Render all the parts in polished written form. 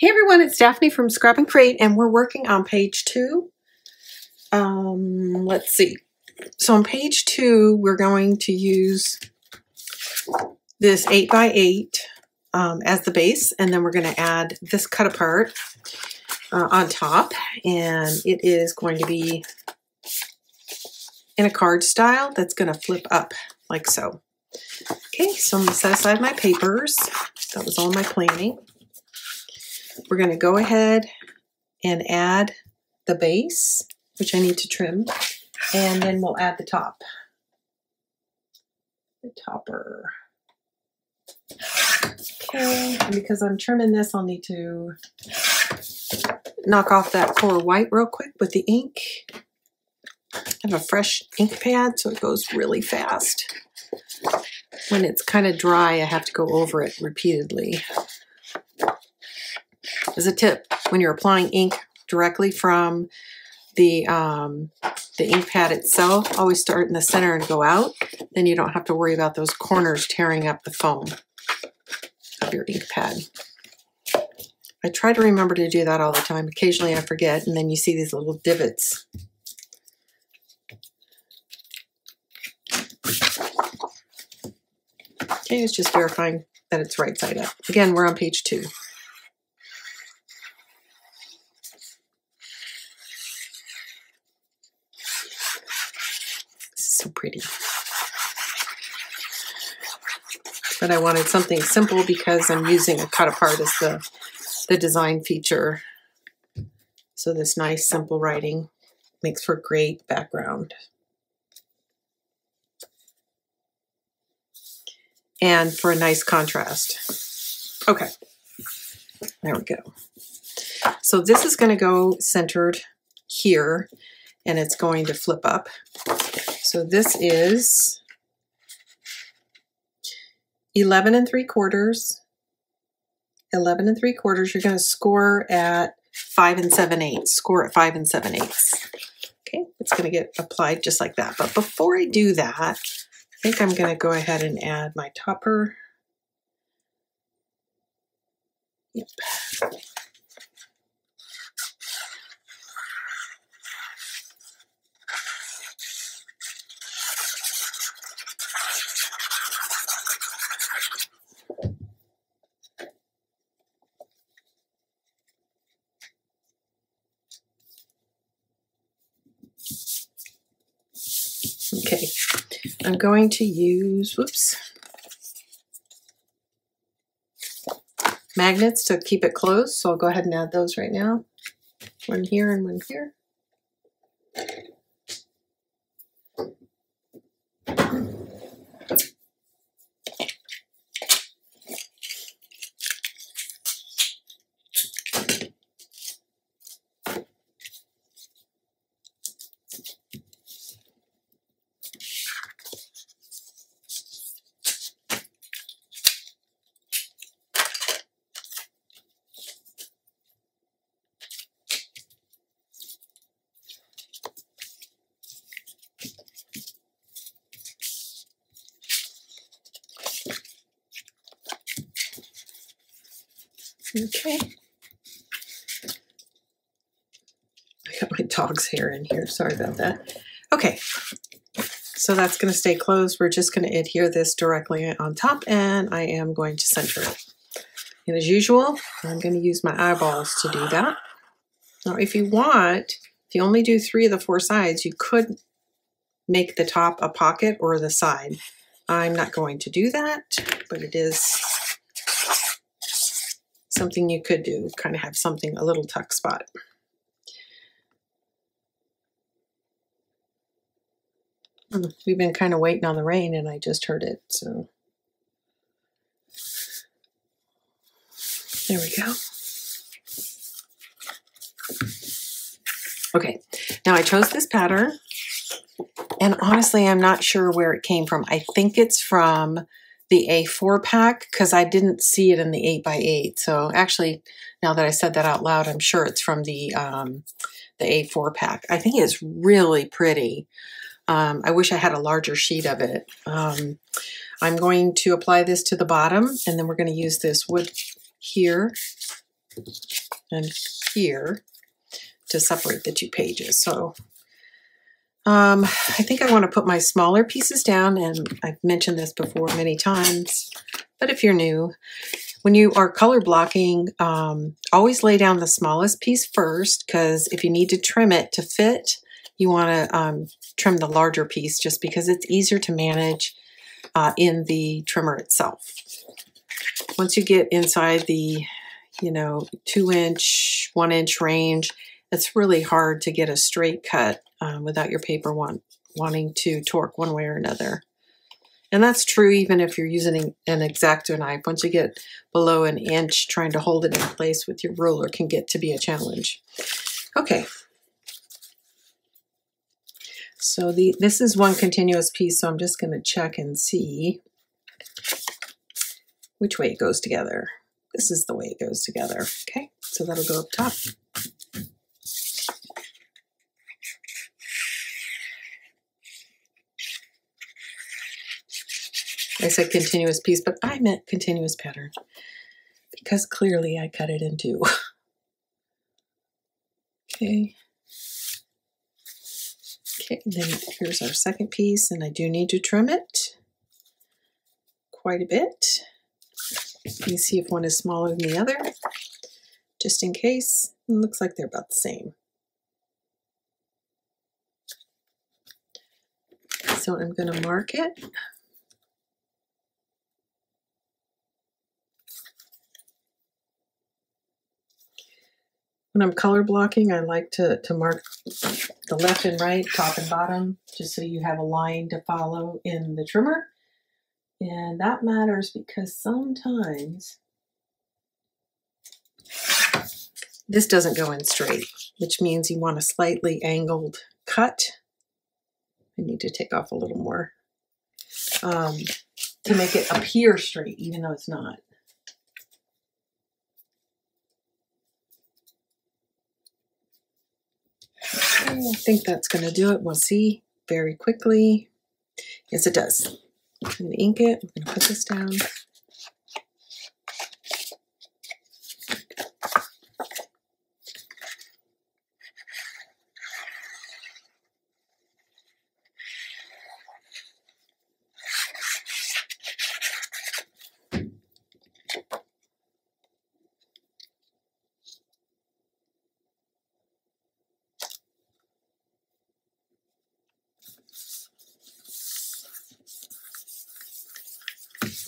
Hey everyone, it's Daphne from Scrap and Create, and we're working on page 2. Let's see. So on page 2, we're going to use this 8x8 as the base, and then we're going to add this cut apart on top, and it is going to be in a card style that's going to flip up like so. Okay, so I'm going to set aside my papers. That was all my planning. We're going to go ahead and add the base, which I need to trim, and then we'll add the top, the topper. Okay, and because I'm trimming this, I'll need to knock off that core white real quick with the ink. I have a fresh ink pad, so it goes really fast. When it's kind of dry, I have to go over it repeatedly. As a tip, when you're applying ink directly from the ink pad itself, always start in the center and go out. Then you don't have to worry about those corners tearing up the foam of your ink pad. I try to remember to do that all the time. Occasionally I forget, and then you see these little divots. Okay, it's just verifying that it's right side up. Again, we're on page 2. So pretty. But I wanted something simple because I'm using a cut apart as the design feature. So this nice simple writing makes for great background. And for a nice contrast. Okay, there we go. So this is going to go centered here, and it's going to flip up. So this is 11 3/4. You're going to score at 5 7/8. Score at 5 7/8. Okay, it's going to get applied just like that. But before I do that, I think I'm going to go ahead and add my topper. Yep. Okay, I'm going to use, whoops, magnets to keep it closed, so I'll go ahead and add those right now. One here and one here. Okay, I got my dog's hair in here, sorry about that. Okay, so that's going to stay closed. We're just going to adhere this directly on top, and I am going to center it. And as usual, I'm going to use my eyeballs to do that. Now if you want, if you only do 3 of the 4 sides, you could make the top a pocket or the side. I'm not going to do that, but it is something you could do, kind of have something, a little tuck spot. We've been kind of waiting on the rain, and I just heard it, so. There we go. Okay, now I chose this pattern, and honestly, I'm not sure where it came from. I think it's from the A4 pack, because I didn't see it in the 8x8. So actually, now that I said that out loud, I'm sure it's from the A4 pack. I think it's really pretty. I wish I had a larger sheet of it. I'm going to apply this to the bottom, and then we're going to use this wood here and here to separate the two pages. So I think I want to put my smaller pieces down, and I've mentioned this before many times, but if you're new, when you are color blocking, always lay down the smallest piece first, because if you need to trim it to fit, you want to trim the larger piece just because it's easier to manage in the trimmer itself. Once you get inside the, 2-inch, 1-inch range, it's really hard to get a straight cut without your paper wanting to torque one way or another. And that's true even if you're using an X-Acto knife. Once you get below 1 inch, trying to hold it in place with your ruler can get to be a challenge. Okay. So this is one continuous piece, so I'm just going to check and see which way it goes together. This is the way it goes together. Okay, so that'll go up top. I said continuous piece, but I meant continuous pattern because clearly I cut it in two. Okay. Okay, and then here's our second piece, and I do need to trim it quite a bit. You can see if one is smaller than the other, just in case. It looks like they're about the same. So I'm going to mark it. When I'm color blocking, I like to mark the left and right, top and bottom, just so you have a line to follow in the trimmer. And that matters because sometimes this doesn't go in straight, which means you want a slightly angled cut. I need to take off a little more to make it appear straight, even though it's not. I think that's going to do it. We'll see very quickly. Yes, it does. I'm going to ink it. I'm going to put this down.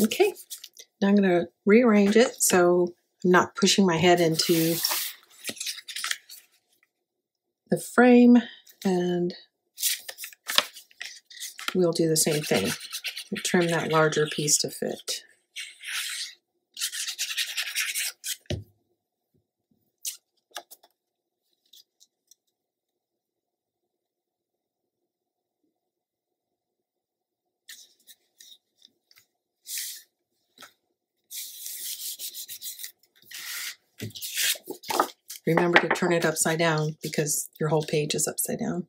Okay, now I'm going to rearrange it so I'm not pushing my head into the frame, and we'll do the same thing. We'll trim that larger piece to fit. Remember to turn it upside down because your whole page is upside down.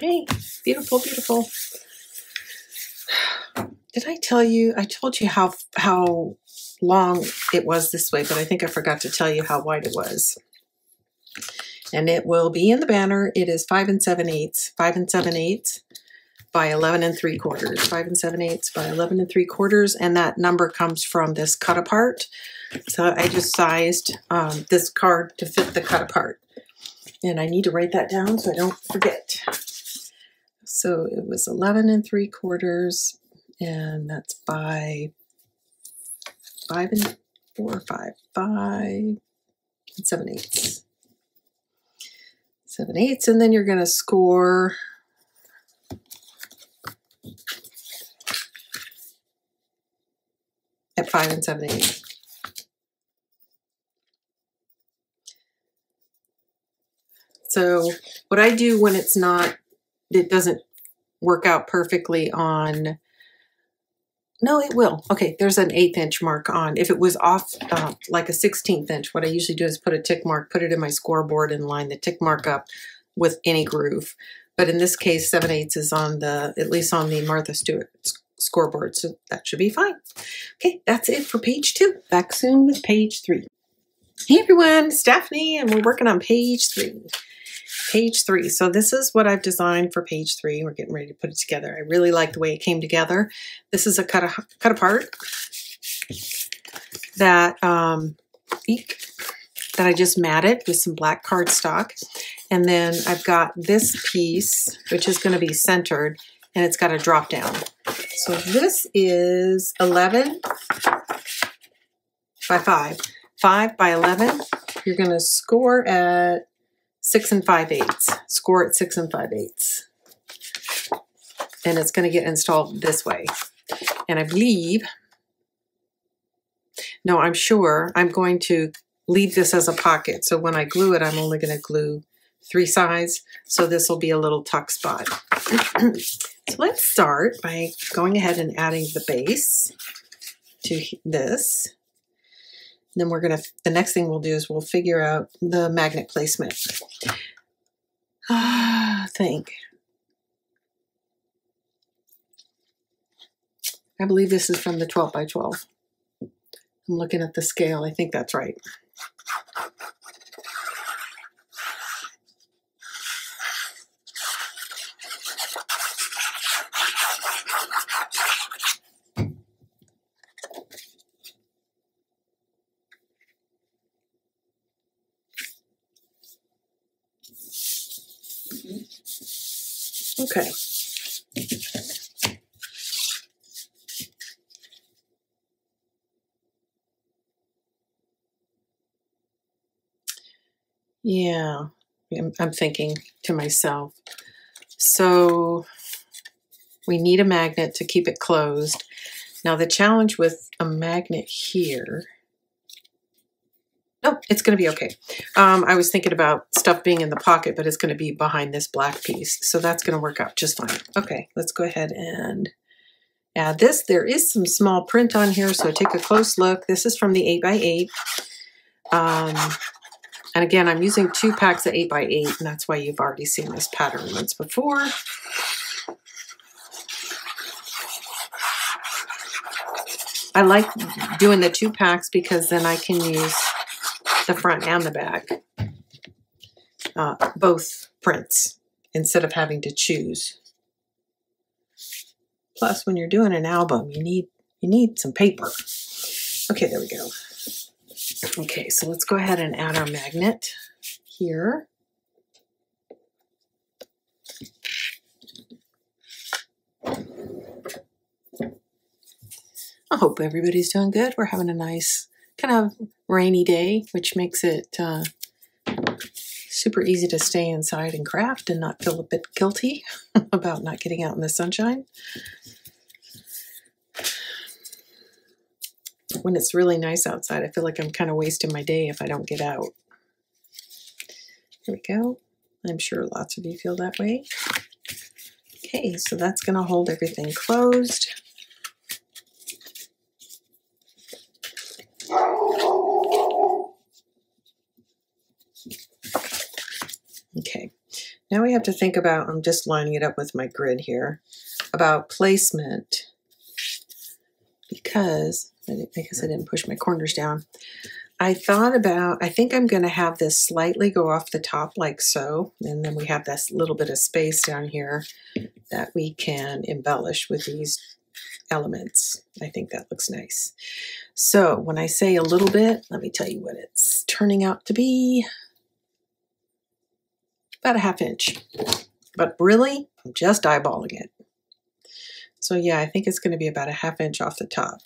Hey, beautiful, beautiful. Did I tell you? I told you how long it was this way, but I think I forgot to tell you how wide it was. And it will be in the banner. It is 5 7/8. 5 7/8. by 11 3/4, 5 7/8 by 11 3/4. And that number comes from this cut apart. So I just sized this card to fit the cut apart. And I need to write that down so I don't forget. So it was 11 3/4, and that's by 5 4 5 by 7/8. 7/8, and then you're going to score 5 7/8. So what I do when it's not, it doesn't work out perfectly on, no, it will. Okay, there's an 1/8 inch mark on. If it was off like a 1/16 inch, what I usually do is put a tick mark, put it in my scoreboard and line the tick mark up with any groove. But in this case, 7/8 is on the, at least on the Martha Stewart scoreboard. So that should be fine. Okay, that's it for page 2. Back soon with page 3. Hey everyone, Stephanie, and we're working on page 3. Page 3. So this is what I've designed for page 3. We're getting ready to put it together. I really like the way it came together. This is a cut apart that that I just matted with some black cardstock. And then I've got this piece, which is going to be centered, and it's got a drop down. So this is 11 by 5. 5 by 11. You're going to score at 6 5/8. Score at 6 5/8. And it's going to get installed this way. And I believe, no, I'm sure I'm going to leave this as a pocket. So when I glue it, I'm only going to glue 3 sides. So this will be a little tuck spot. So let's start by going ahead and adding the base to this. Then we're going to, the next thing we'll do is we'll figure out the magnet placement. I believe this is from the 12 by 12. I'm looking at the scale. I think that's right. Okay. Yeah, I'm thinking to myself. So we need a magnet to keep it closed. Now the challenge with a magnet here, no, it's going to be okay. I was thinking about stuff being in the pocket, but it's going to be behind this black piece. So that's going to work out just fine. Okay, let's go ahead and add this. There is some small print on here, so take a close look. This is from the 8 by 8. And again, I'm using 2 packs of 8 by 8, and that's why you've already seen this pattern once before. I like doing the 2 packs because then I can use the front and the back, both prints, instead of having to choose. Plus, when you're doing an album, you need some paper. Okay, there we go. Okay, so let's go ahead and add our magnet here. I hope everybody's doing good. We're having a nice kind of rainy day, which makes it super easy to stay inside and craft and not feel a bit guilty about not getting out in the sunshine. When it's really nice outside, I feel like I'm kind of wasting my day if I don't get out. There we go. I'm sure lots of you feel that way. Okay, so that's going to hold everything closed. Okay, now we have to think about, I'm just lining it up with my grid here, about placement, because I guess I didn't push my corners down. I thought about, I think I'm going to have this slightly go off the top like so, and then we have this little bit of space down here that we can embellish with these elements. I think that looks nice. So when I say a little bit, let me tell you what it's turning out to be. About a half inch, but really I'm just eyeballing it. So yeah, I think it's going to be about a half inch off the top.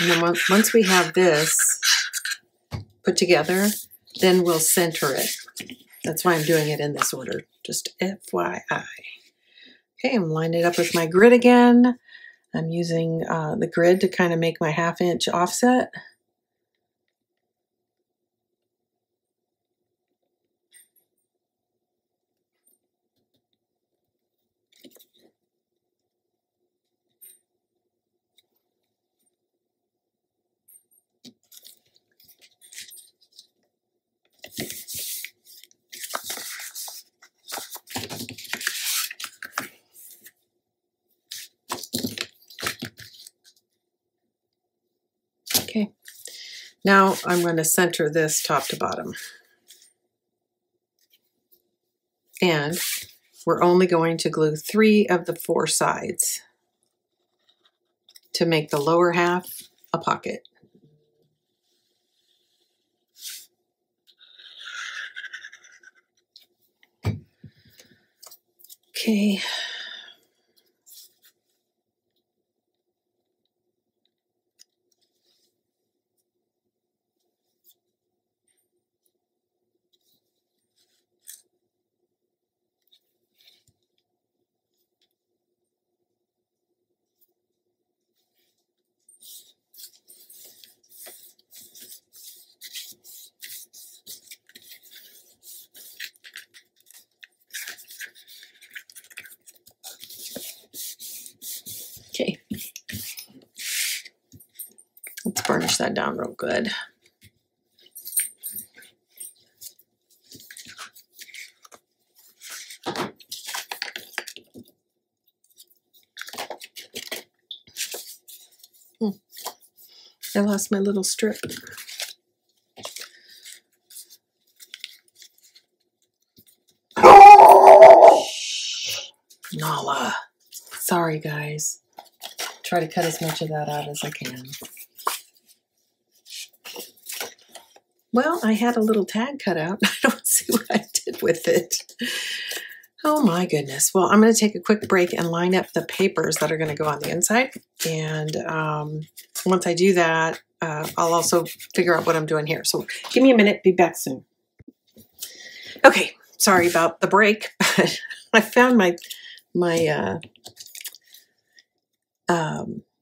And then once we have this put together, then we'll center it. That's why I'm doing it in this order, just FYI. Okay, I'm lining it up with my grid again. I'm using the grid to kind of make my half inch offset. Now I'm going to center this top to bottom. And we're only going to glue 3 of the 4 sides to make the lower half a pocket. Okay. Burnish that down real good. I lost my little strip. Nala. Sorry, guys. Try to cut as much of that out as I can. Well, I had a little tag cut out. I don't see what I did with it. Oh my goodness. Well, I'm going to take a quick break and line up the papers that are going to go on the inside. And once I do that, I'll also figure out what I'm doing here. So give me a minute. Be back soon. Okay. Sorry about the break, but I found my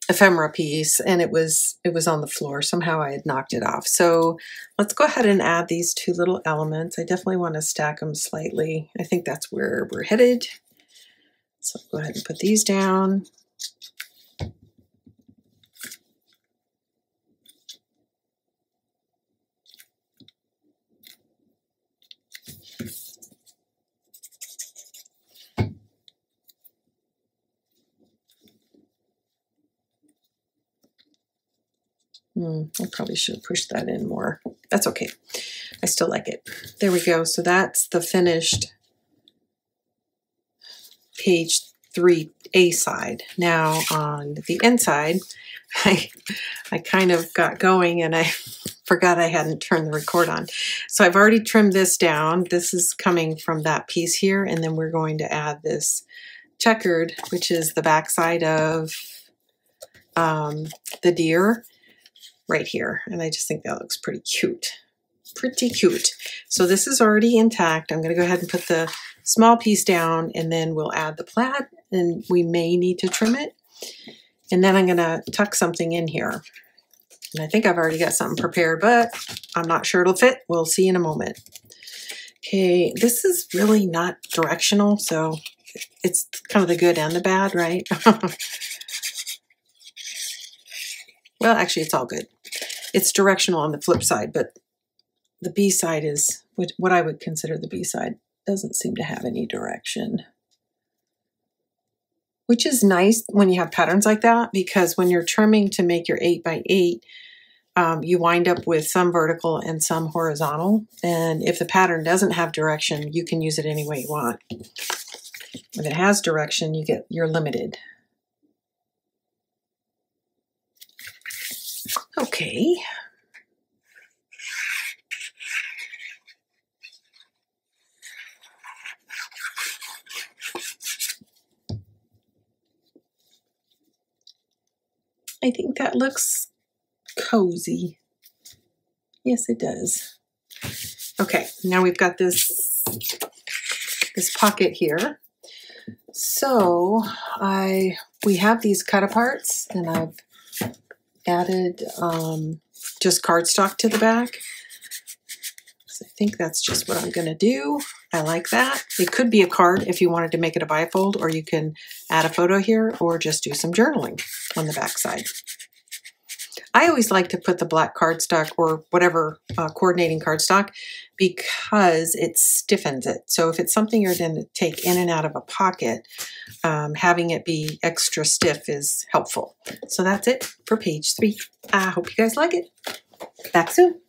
ephemera piece, and it was on the floor. Somehow I had knocked it off. So let's go ahead and add these 2 little elements. I definitely want to stack them slightly. I think that's where we're headed. So go ahead and put these down. I probably should have pushed that in more. That's okay. I still like it. There we go. So that's the finished page 3A side. Now on the inside, I kind of got going and I forgot I hadn't turned the record on. So I've already trimmed this down. This is coming from that piece here. And then we're going to add this checkered, which is the backside of the deer. Right here, and I just think that looks pretty cute. Pretty cute. So this is already intact. I'm going to go ahead and put the small piece down, and then we'll add the plaid, and we may need to trim it. And then I'm going to tuck something in here. And I think I've already got something prepared, but I'm not sure it'll fit. We'll see in a moment. Okay, this is really not directional, so it's kind of the good and the bad, right? Well, actually, it's all good. It's directional on the flip side, but the B-side is what I would consider the B-side. Doesn't seem to have any direction, which is nice when you have patterns like that, because when you're trimming to make your 8x8, you wind up with some vertical and some horizontal. And if the pattern doesn't have direction, you can use it any way you want. If it has direction, you're limited. Okay. I think that looks cozy. Yes, it does. Okay, now we've got this pocket here. So we have these cut aparts, and I've added just cardstock to the back. So I think that's just what I'm gonna do. I like that. It could be a card if you wanted to make it a bifold, or you can add a photo here, or just do some journaling on the back side. I always like to put the black cardstock or whatever coordinating cardstock, because it stiffens it. So if it's something you're going to take in and out of a pocket, having it be extra stiff is helpful. So that's it for page 3. I hope you guys like it. Back soon.